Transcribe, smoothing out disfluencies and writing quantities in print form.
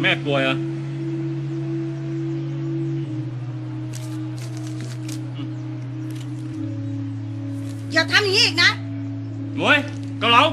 Mẹ cười à? Giờ thăm gì vậy nè? Muối, câu lâu.